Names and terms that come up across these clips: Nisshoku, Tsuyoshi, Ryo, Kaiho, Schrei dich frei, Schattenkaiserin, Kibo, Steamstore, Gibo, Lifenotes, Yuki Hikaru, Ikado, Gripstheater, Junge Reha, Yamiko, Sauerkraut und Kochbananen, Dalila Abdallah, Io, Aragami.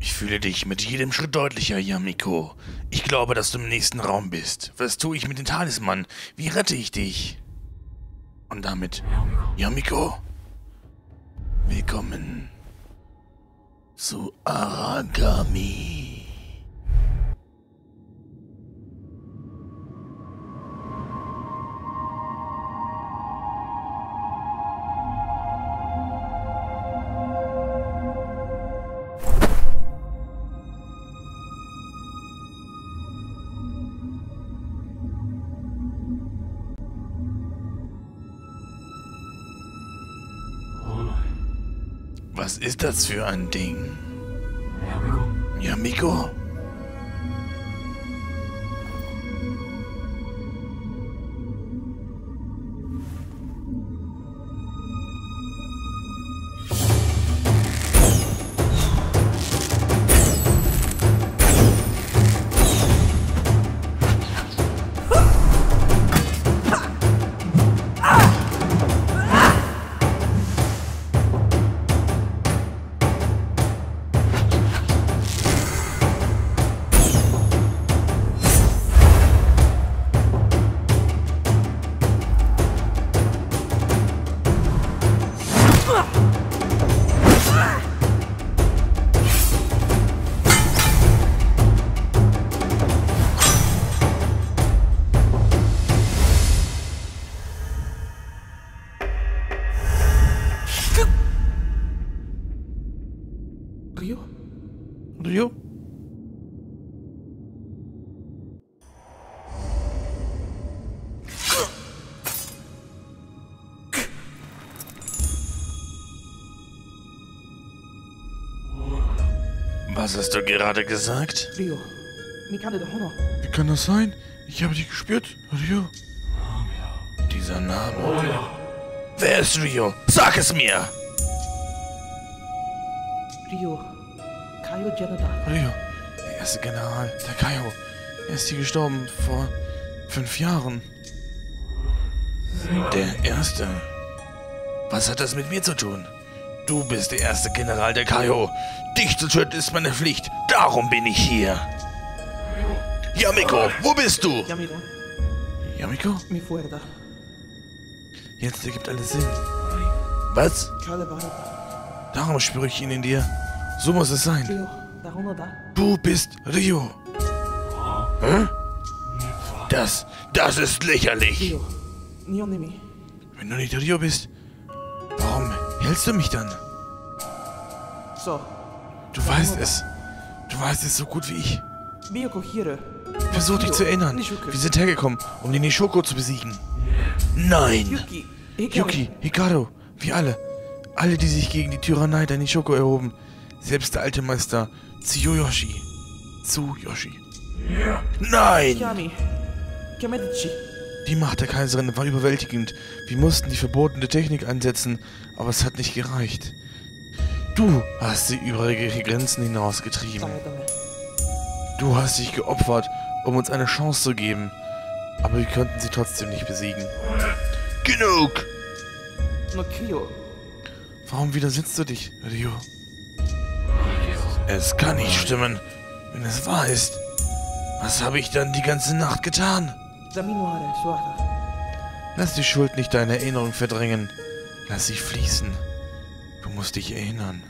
Ich fühle dich mit jedem Schritt deutlicher, Yamiko. Ich glaube, dass du im nächsten Raum bist. Was tue ich mit dem Talisman? Wie rette ich dich? Und damit, Yamiko, willkommen zu Aragami. Was ist das für ein Ding? Yamiko? Ryo? Was hast du gerade gesagt? Ryo. Wie kann das sein? Ich habe dich gespürt, Ryo. Dieser Name. Wer ist Ryo? Sag es mir! Ryo. Ryo, der erste General, der Kaiho. Er ist hier gestorben vor 5 Jahren. Der erste? Was hat das mit mir zu tun? Du bist der erste General der Kaiho. Dich zu töten ist meine Pflicht. Darum bin ich hier. Yamiko, wo bist du? Yamiko? Jetzt ergibt alles Sinn. Was? Darum spüre ich ihn in dir. So muss es sein. Du bist Ryo. Hä? Das ist lächerlich. Wenn du nicht Ryo bist, warum hältst du mich dann? Du weißt es so gut wie ich. Versuch dich zu erinnern. Wir sind hergekommen, um den Nisshoku zu besiegen. Nein. Yuki, Hikaru, wir alle. Alle, die sich gegen die Tyrannei der Nisshoku erhoben. Selbst der alte Meister Tsuyoshi. Nein! Die Macht der Kaiserin war überwältigend. Wir mussten die verbotene Technik einsetzen, aber es hat nicht gereicht. Du hast sie über ihre Grenzen hinausgetrieben. Du hast dich geopfert, um uns eine Chance zu geben. Aber wir konnten sie trotzdem nicht besiegen. Genug! Warum widersetzt du dich, Ryo? Es kann nicht stimmen, wenn es wahr ist. Was habe ich dann die ganze Nacht getan? Lass die Schuld nicht deine Erinnerung verdrängen. Lass sie fließen. Du musst dich erinnern.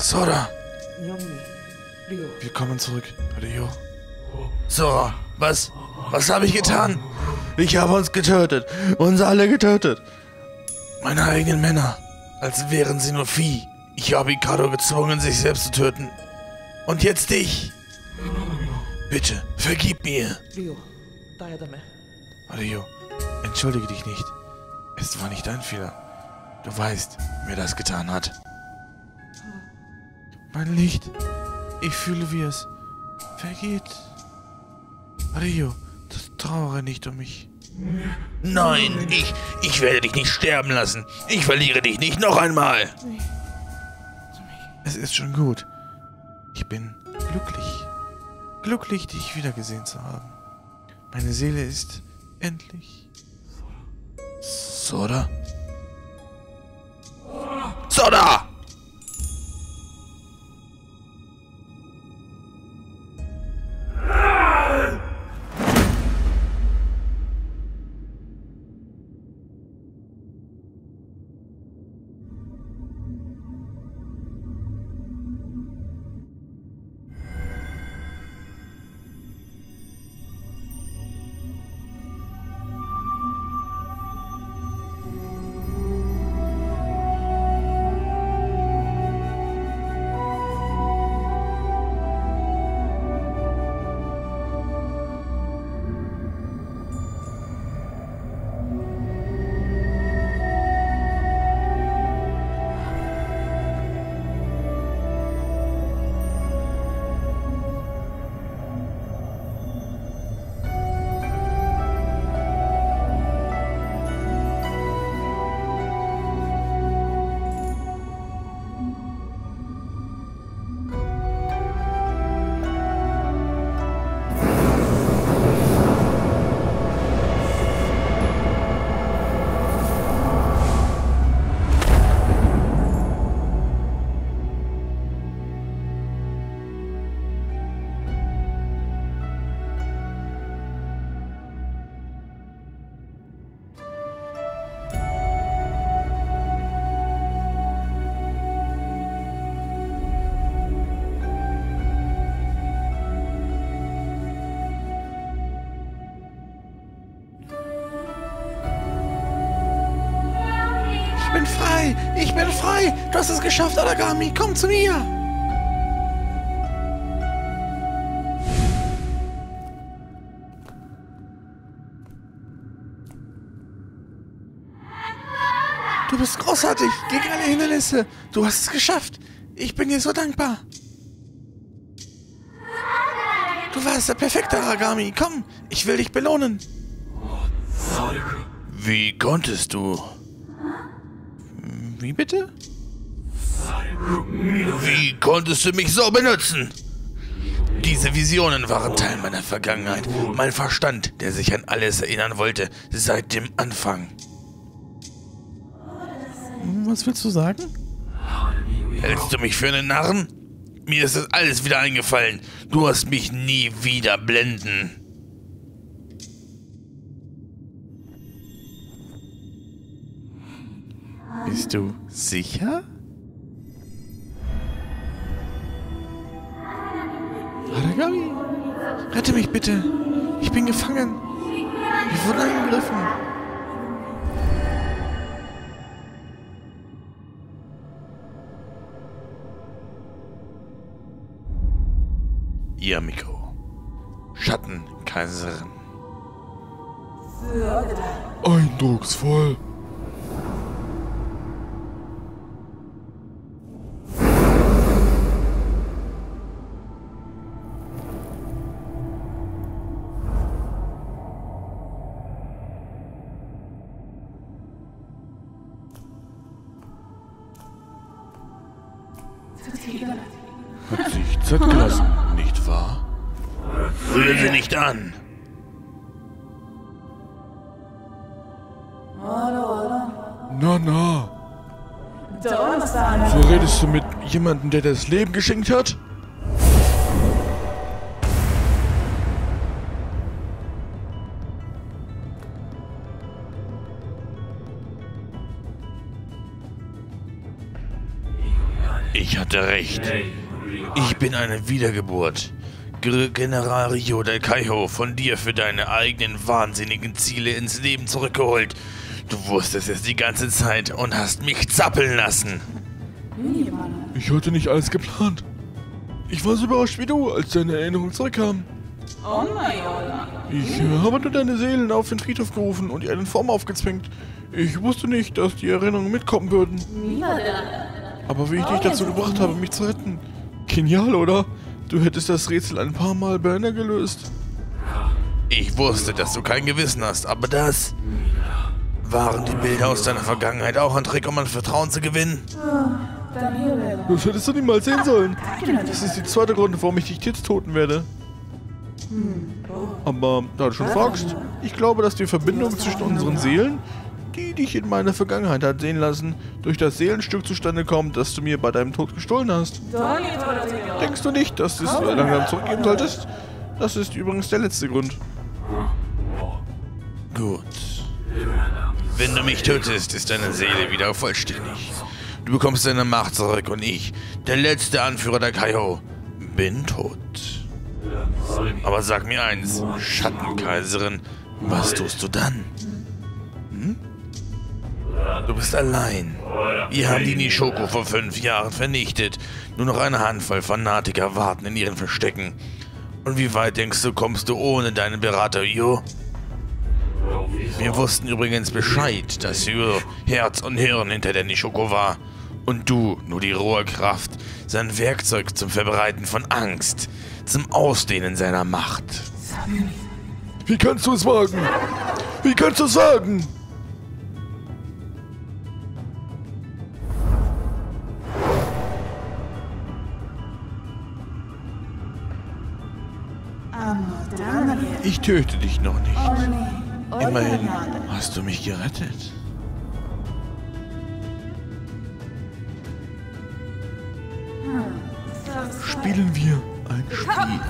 Sora! Wir kommen zurück, Ryo. Sora, was habe ich getan? Ich habe uns getötet. Uns alle getötet. Meine eigenen Männer. Als wären sie nur Vieh. Ich habe Ikado gezwungen, sich selbst zu töten. Und jetzt dich. Bitte, vergib mir. Ryo, entschuldige dich nicht. Es war nicht dein Fehler. Du weißt, wer das getan hat. Mein Licht. Ich fühle, wie es vergeht. Ryo, trauere nicht um mich. Nein, ich werde dich nicht sterben lassen. Ich verliere dich nicht noch einmal. Es ist schon gut. Ich bin glücklich. Glücklich, dich wiedergesehen zu haben. Meine Seele ist endlich... Sora? Sora! Ich bin frei! Du hast es geschafft, Aragami! Komm zu mir! Du bist großartig! Gegen alle Hindernisse! Du hast es geschafft! Ich bin dir so dankbar! Du warst der perfekte Aragami! Komm, ich will dich belohnen! Wie konntest du? Wie bitte? Wie konntest du mich so benutzen? Diese Visionen waren Teil meiner Vergangenheit. Mein Verstand, der sich an alles erinnern wollte, seit dem Anfang. Was willst du sagen? Hältst du mich für einen Narren? Mir ist das alles wieder eingefallen. Du wirst mich nie wieder blenden. Bist du sicher? Aragami, rette mich bitte. Ich bin gefangen. Wir wurden angegriffen. Yamiko, Schattenkaiserin. Eindrucksvoll. Hat sich Zeit gelassen, nicht wahr? Rühre sie nicht an! Na! So redest du mit jemandem, der das Leben geschenkt hat? Ich hatte recht. Ich bin eine Wiedergeburt. General Ryo der Kaiho, von dir für deine eigenen wahnsinnigen Ziele ins Leben zurückgeholt. Du wusstest es die ganze Zeit und hast mich zappeln lassen. Ich hatte nicht alles geplant. Ich war so überrascht wie du, als deine Erinnerung zurückkam. Ich habe nur deine Seelen auf den Friedhof gerufen und ihr einen Form aufgezwängt. Ich wusste nicht, dass die Erinnerungen mitkommen würden. Aber wie ich dich dazu gebracht habe, mich zu retten. Genial, oder? Du hättest das Rätsel ein paar Mal beinahe gelöst. Ich wusste, dass du kein Gewissen hast, aber das... Waren die Bilder aus deiner Vergangenheit auch ein Trick, um an Vertrauen zu gewinnen? Das hättest du niemals sehen sollen. Das ist die zweite Grund, warum ich dich jetzt töten werde. Aber da du schon fragst, ich glaube, dass die Verbindung zwischen unseren Seelen, die dich in meiner Vergangenheit hat sehen lassen, durch das Seelenstück zustande kommt, das du mir bei deinem Tod gestohlen hast. Denkst du nicht, dass du es langsam zurückgeben solltest? Das ist übrigens der letzte Grund. Gut. Wenn du mich tötest, ist deine Seele wieder vollständig. Du bekommst deine Macht zurück und ich, der letzte Anführer der Kaiho, bin tot. Aber sag mir eins, Schattenkaiserin, was tust du dann? Hm? Du bist allein. Wir haben die Nisshoku vor 5 Jahren vernichtet. Nur noch eine Handvoll Fanatiker warten in ihren Verstecken. Und wie weit denkst du, kommst du ohne deinen Berater Io? Wir wussten übrigens Bescheid, dass Io Herz und Hirn hinter der Nisshoku war und du nur die rohe Kraft, sein Werkzeug zum Verbreiten von Angst, zum Ausdehnen seiner Macht. Wie kannst du es wagen? Wie kannst du es wagen? Ich töte dich noch nicht. Immerhin hast du mich gerettet. Spielen wir ein Spiel.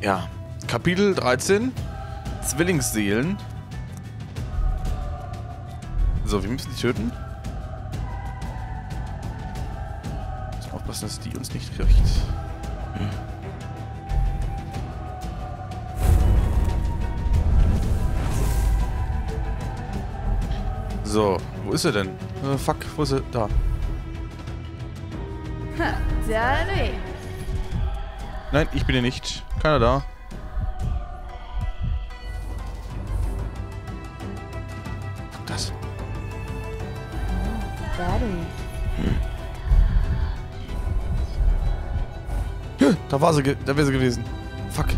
Ja, Kapitel 13, Zwillingsseelen. So, wir müssen die töten. Dass die uns nicht riecht. So, wo ist er denn? Fuck, wo ist er? Da. Nein, ich bin hier nicht. Keiner da. Fuck das. Da war sie, da wäre sie gewesen. Fuck.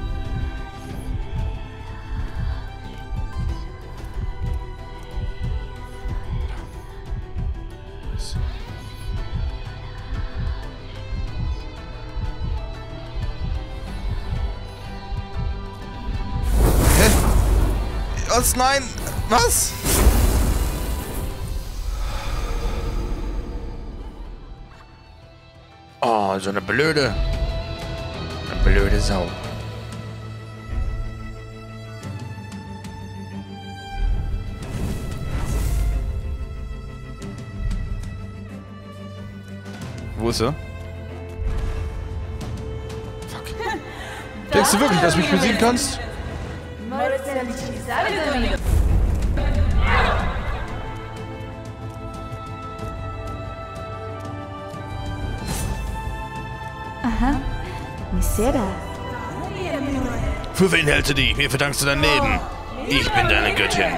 Hä? Was? Nein! Was? Oh, so eine blöde. Blöde Sau. Wo ist er? Fuck. Denkst du wirklich, dass du mich besiegen kannst? Aha. Für wen hältst du die? Mir verdankst du dein Leben. Ich bin deine Göttin.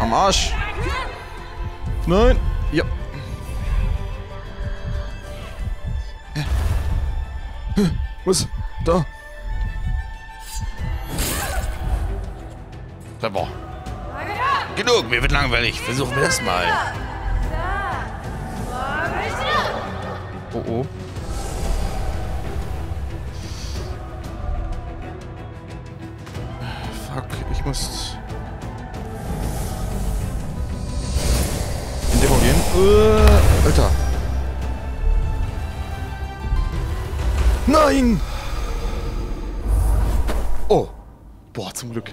Am Arsch. Nein. Ja. Was? Da. Boah. Genug, mir wird langweilig. Versuchen wir das mal. Oh oh. Ich muss in Demo gehen. Alter. Nein! Oh. Boah, zum Glück.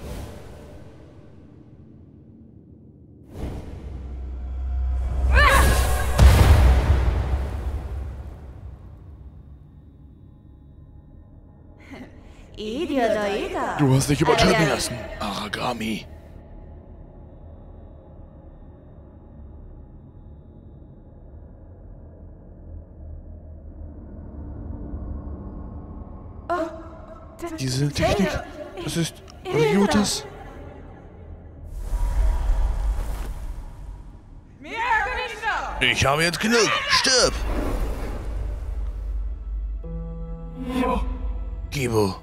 Du hast dich übertönen lassen, Aragami. Diese Technik, das ist Ryutas. Ich habe jetzt genug. Stirb! Gibo.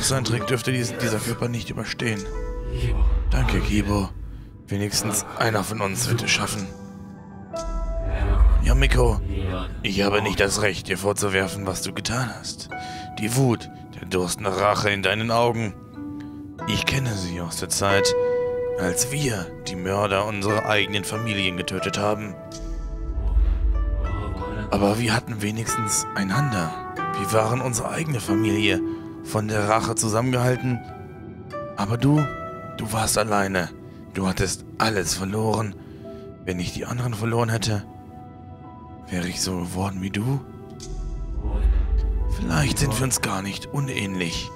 Sein Trick dürfte dieser Körper nicht überstehen. Danke, Kibo. Wenigstens einer von uns wird es schaffen. Yamiko, ich habe nicht das Recht, dir vorzuwerfen, was du getan hast. Die Wut, der Durst nach Rache in deinen Augen. Ich kenne sie aus der Zeit, als wir die Mörder unserer eigenen Familien getötet haben. Aber wir hatten wenigstens einander. Wir waren unsere eigene Familie. Von der Rache zusammengehalten. Aber du warst alleine. Du hattest alles verloren. Wenn ich die anderen verloren hätte, wäre ich so geworden wie du. Vielleicht sind wir uns gar nicht unähnlich.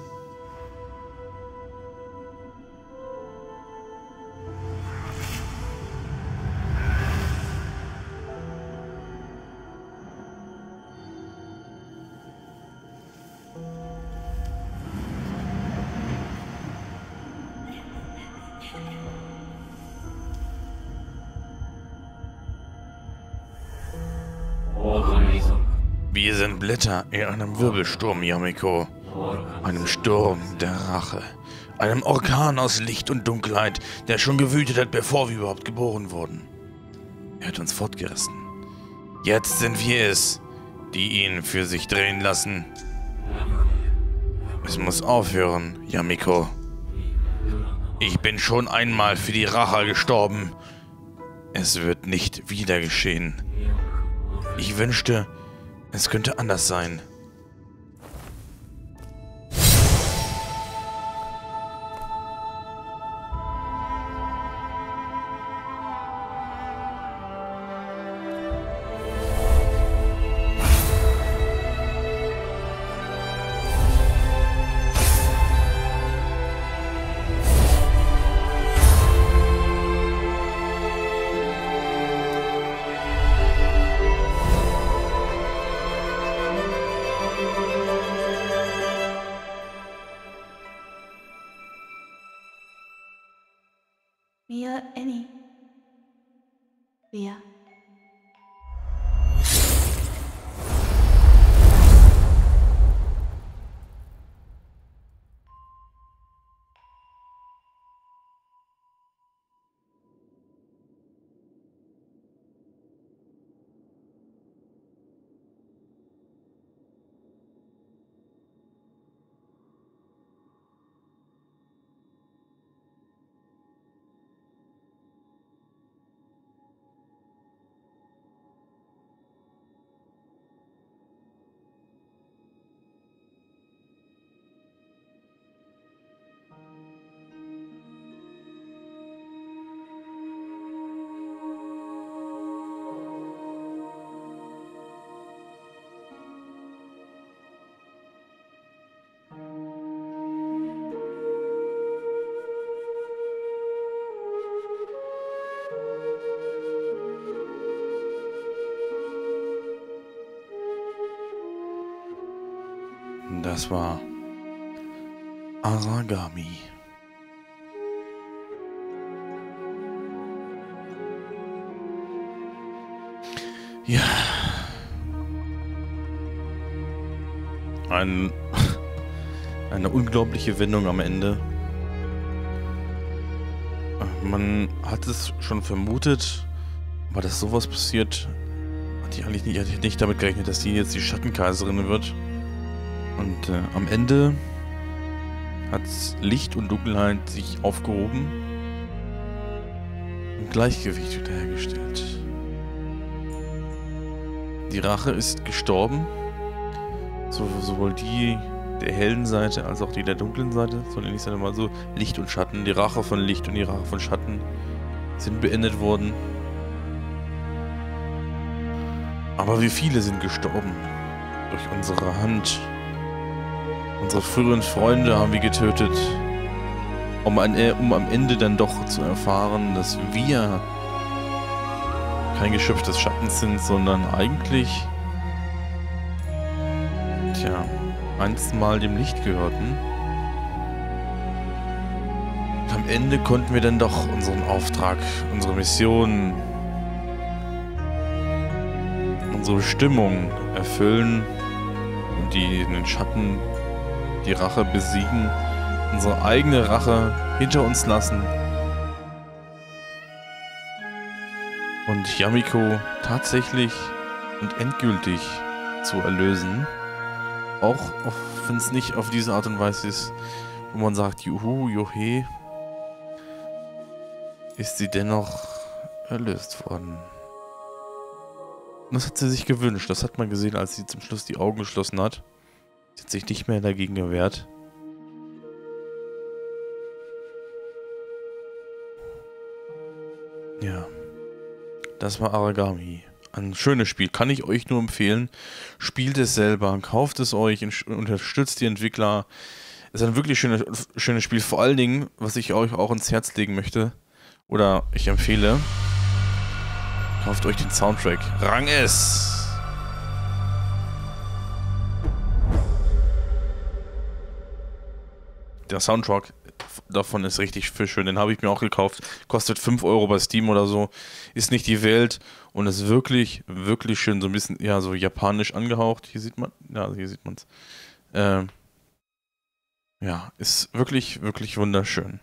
Wir sind Blätter in einem Wirbelsturm, Yamiko. Einem Sturm der Rache. Einem Orkan aus Licht und Dunkelheit, der schon gewütet hat, bevor wir überhaupt geboren wurden. Er hat uns fortgerissen. Jetzt sind wir es, die ihn für sich drehen lassen. Es muss aufhören, Yamiko. Ich bin schon einmal für die Rache gestorben. Es wird nicht wieder geschehen. Ich wünschte, es könnte anders sein. Das war Aragami. Ja. Eine unglaubliche Wendung am Ende. Man hat es schon vermutet, aber dass sowas passiert, hatte ich nicht damit gerechnet, dass sie jetzt die Schattenkaiserin wird. Und am Ende hat Licht und Dunkelheit sich aufgehoben und Gleichgewicht wiederhergestellt. Die Rache ist gestorben, sowohl die der hellen Seite als auch die der dunklen Seite, sondern ich sage mal so, Licht und Schatten, die Rache von Licht und die Rache von Schatten sind beendet worden. Aber wie viele sind gestorben? Durch unsere Hand. Unsere früheren Freunde haben wir getötet, um am Ende dann doch zu erfahren, dass wir kein Geschöpf des Schattens sind, sondern eigentlich, tja, einst mal dem Licht gehörten. Und am Ende konnten wir dann doch unseren Auftrag, unsere Mission, unsere Bestimmung erfüllen und den Schatten, die Rache besiegen, unsere eigene Rache hinter uns lassen. Und Yamiko tatsächlich und endgültig zu erlösen. Auch wenn es nicht auf diese Art und Weise ist, wo man sagt, juhu, juhe, ist sie dennoch erlöst worden. Und das hat sie sich gewünscht, das hat man gesehen, als sie zum Schluss die Augen geschlossen hat. Sie hat sich nicht mehr dagegen gewehrt. Ja, das war Aragami. Ein schönes Spiel, kann ich euch nur empfehlen. Spielt es selber, kauft es euch, unterstützt die Entwickler. Es ist ein wirklich schönes Spiel, vor allen Dingen, was ich euch auch ins Herz legen möchte, oder ich empfehle, kauft euch den Soundtrack. Rang S! Der Soundtrack davon ist richtig schön, den habe ich mir auch gekauft. Kostet 5 Euro bei Steam oder so. Ist nicht die Welt und ist wirklich, wirklich schön. So ein bisschen, ja, so japanisch angehaucht. Hier sieht man, ja, hier sieht man es. Ja, ist wirklich, wirklich wunderschön.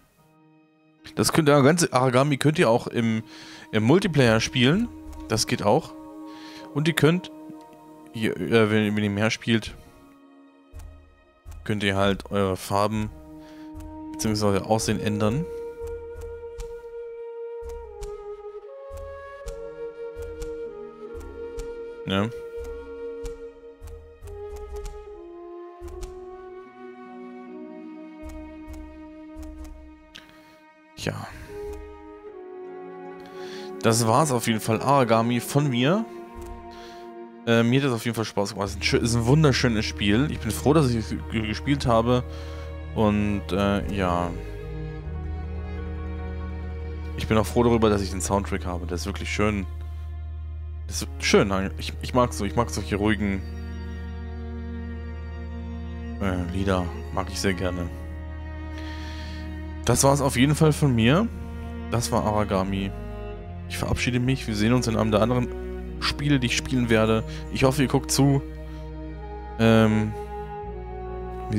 Das ganze Aragami könnt ihr auch im Multiplayer spielen. Das geht auch. Und ihr könnt, wenn ihr mehr spielt, könnt ihr halt eure Farben beziehungsweise Aussehen ändern. Ne? Ja. Das war's auf jeden Fall. Aragami von mir. Mir hat das auf jeden Fall Spaß gemacht. Ist ein wunderschönes Spiel. Ich bin froh, dass ich es gespielt habe. Und ja. Ich bin auch froh darüber, dass ich den Soundtrack habe. Der ist wirklich schön. Das ist schön. Ich mag so. Ich mag solche ruhigen Lieder. Mag ich sehr gerne. Das war es auf jeden Fall von mir. Das war Aragami. Ich verabschiede mich. Wir sehen uns in einem der anderen Spiele, die ich spielen werde. Ich hoffe, ihr guckt zu. Wir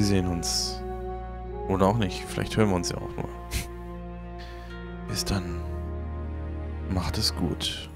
sehen uns. Oder auch nicht. Vielleicht hören wir uns ja auch nur. Bis dann. Macht es gut.